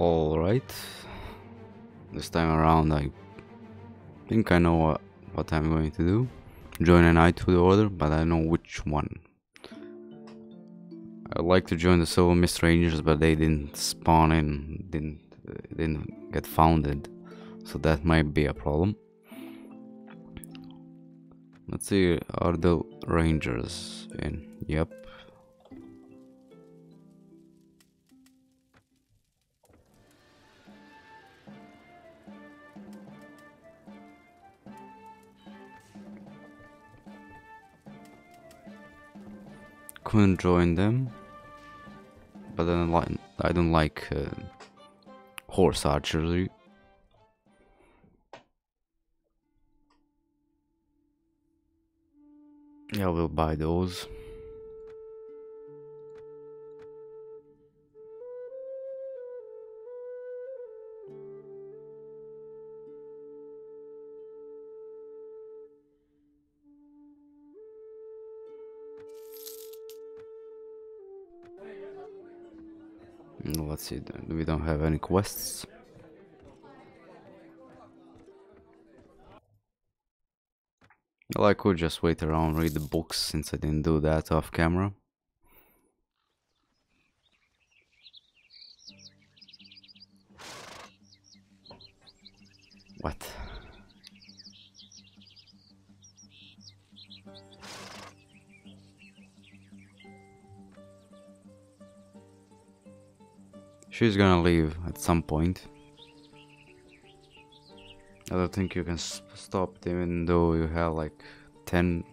Alright, this time around I think I know what I'm going to do. Join an eye to the order, but I know which one. I'd like to join the Silver Mist Rangers, but they didn't spawn in, didn't get founded, so that might be a problem. Let's see, are the Rangers in? Yep. Couldn't join them, but then I don't like horse archery. Yeah, we'll buy those. Let's see, we don't have any quests. Well, I could just wait around, read the books, since I didn't do that off camera. What? She's gonna leave at some point. I don't think you can stop them, even though you have like 10